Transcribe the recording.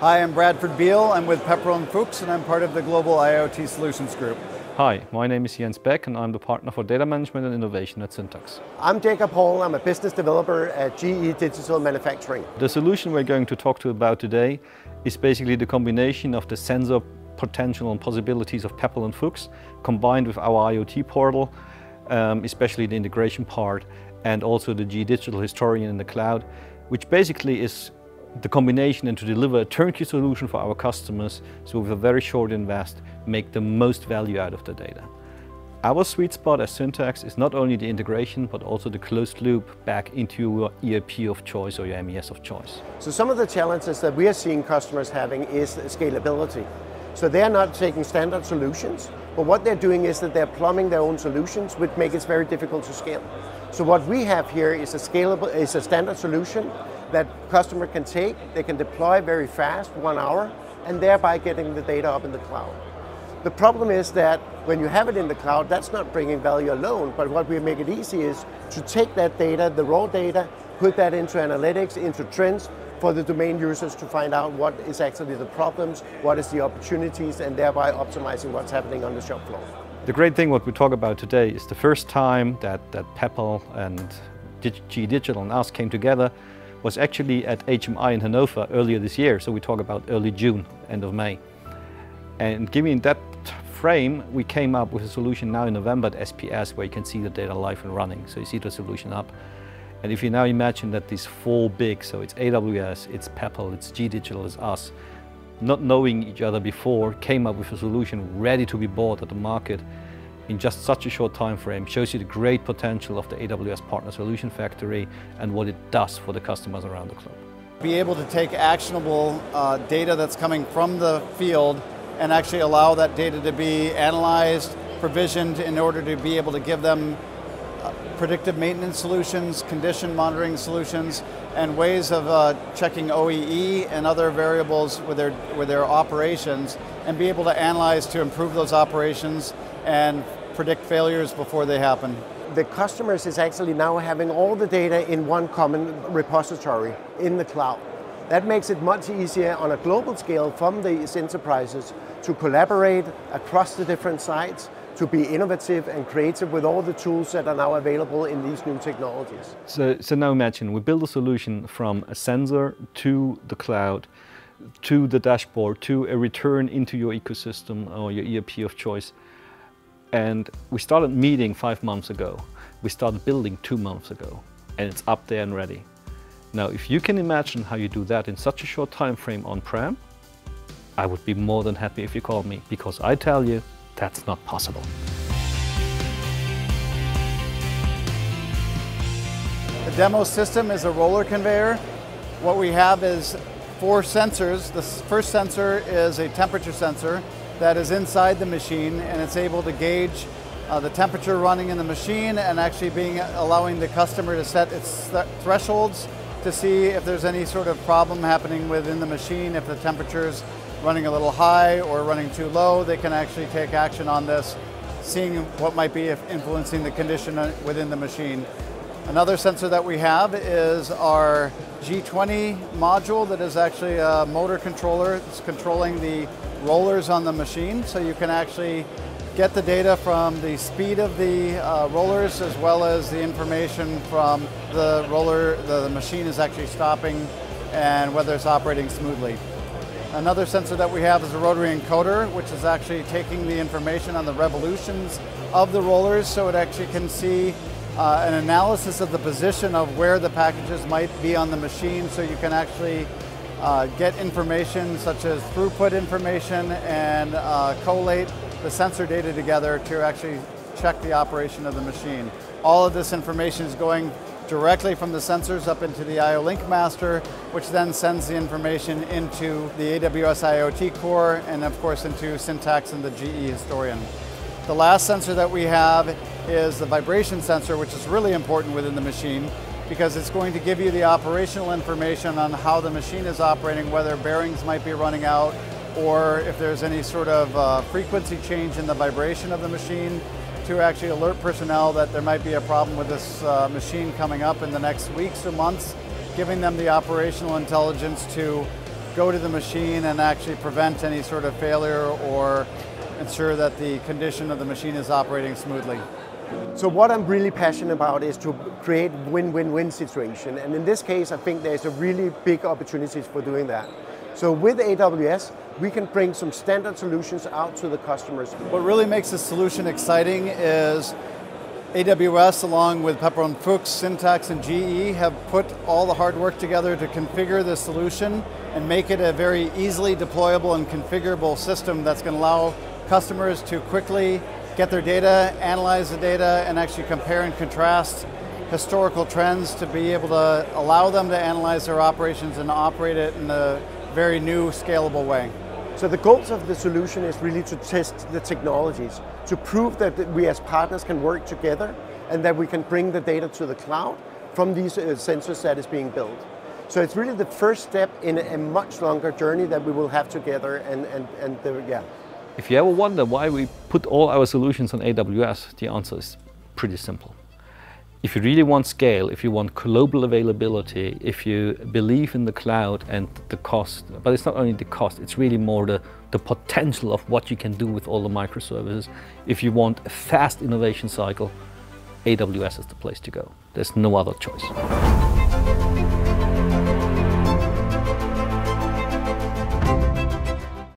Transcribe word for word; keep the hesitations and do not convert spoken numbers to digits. Hi, I'm Bradford Biel. I'm with Pepperl and Fuchs, and I'm part of the Global IoT Solutions Group. Hi, my name is Jens Beck, and I'm the partner for data management and innovation at Syntax. I'm Jacob Hall. I'm a business developer at G E Digital Manufacturing. The solution we're going to talk to about today is basically the combination of the sensor potential and possibilities of Pepperl and Fuchs combined with our IoT portal, um, especially the integration part, and also the G E Digital Historian in the cloud, which basically is the combination and to deliver a turnkey solution for our customers, so with a very short invest, make the most value out of the data. Our sweet spot as Syntax is not only the integration, but also the closed loop back into your E R P of choice or your M E S of choice. So some of the challenges that we are seeing customers having is scalability. So they're not taking standard solutions, but what they're doing is that they're plumbing their own solutions, which makes it very difficult to scale. So what we have here is a scalable, is a standard solution that customer can take, they can deploy very fast, one hour, and thereby getting the data up in the cloud. The problem is that when you have it in the cloud, that's not bringing value alone, but what we make it easy is to take that data, the raw data, put that into analytics, into trends, for the domain users to find out what is actually the problems, what is the opportunities, and thereby optimizing what's happening on the shop floor. The great thing what we talk about today is the first time that, that Pepperl and G E Digital and us came together was actually at H M I in Hannover earlier this year, so we talk about early June, end of May. And given that frame, we came up with a solution now in November at S P S, where you can see the data live and running, so you see the solution up. And if you now imagine that these four big, so it's A W S, it's Pepperl, it's G E Digital, it's us, not knowing each other before, came up with a solution ready to be bought at the market in just such a short time frame, shows you the great potential of the A W S Partner Solution Factory and what it does for the customers around the globe. Be able to take actionable uh, data that's coming from the field and actually allow that data to be analyzed, provisioned in order to be able to give them predictive maintenance solutions, condition monitoring solutions, and ways of uh, checking O E E and other variables with their, with their operations, and be able to analyze to improve those operations and predict failures before they happen. The customers is actually now having all the data in one common repository in the cloud. That makes it much easier on a global scale from these enterprises to collaborate across the different sites, to be innovative and creative with all the tools that are now available in these new technologies. So, so now imagine we build a solution from a sensor to the cloud, to the dashboard, to a return into your ecosystem or your E R P of choice. And we started meeting five months ago. We started building two months ago, and it's up there and ready. Now, if you can imagine how you do that in such a short time frame on-prem, I would be more than happy if you called me, because I tell you, that's not possible. The demo system is a roller conveyor. What we have is four sensors. The first sensor is a temperature sensor that is inside the machine, and it's able to gauge uh, the temperature running in the machine and actually being allowing the customer to set its th thresholds to see if there's any sort of problem happening within the machine. If the temperature's running a little high or running too low, they can actually take action on this, seeing what might be influencing the condition within the machine. Another sensor that we have is our G twenty module that is actually a motor controller. It's controlling the rollers on the machine, so you can actually get the data from the speed of the uh, rollers, as well as the information from the roller, the, the machine is actually stopping and whether it's operating smoothly. Another sensor that we have is a rotary encoder, which is actually taking the information on the revolutions of the rollers, so it actually can see uh, an analysis of the position of where the packages might be on the machine, so you can actually uh, get information such as throughput information and uh, collate the sensor data together to actually check the operation of the machine. All of this information is going directly from the sensors up into the I O-Link master, which then sends the information into the A W S IoT Core and, of course, into Syntax and the G E Historian. The last sensor that we have is the vibration sensor, which is really important within the machine because it's going to give you the operational information on how the machine is operating, whether bearings might be running out or if there's any sort of uh, frequency change in the vibration of the machine, to actually alert personnel that there might be a problem with this uh, machine coming up in the next weeks or months, giving them the operational intelligence to go to the machine and actually prevent any sort of failure or ensure that the condition of the machine is operating smoothly. So what I'm really passionate about is to create win-win-win situation, and in this case I think there's a really big opportunities for doing that. So with A W S, we can bring some standard solutions out to the customers. What really makes this solution exciting is A W S, along with Pepperl and Fuchs, Syntax, and G E, have put all the hard work together to configure this solution and make it a very easily deployable and configurable system that's going to allow customers to quickly get their data, analyze the data, and actually compare and contrast historical trends to be able to allow them to analyze their operations and operate it in a very new, scalable way. So the goals of the solution is really to test the technologies, to prove that we as partners can work together and that we can bring the data to the cloud from these uh, sensors that is being built. So it's really the first step in a much longer journey that we will have together and, and, and the, yeah. If you ever wonder why we put all our solutions on A W S, the answer is pretty simple. If you really want scale, if you want global availability, if you believe in the cloud and the cost, but it's not only the cost, it's really more the, the potential of what you can do with all the microservices. If you want a fast innovation cycle, A W S is the place to go. There's no other choice.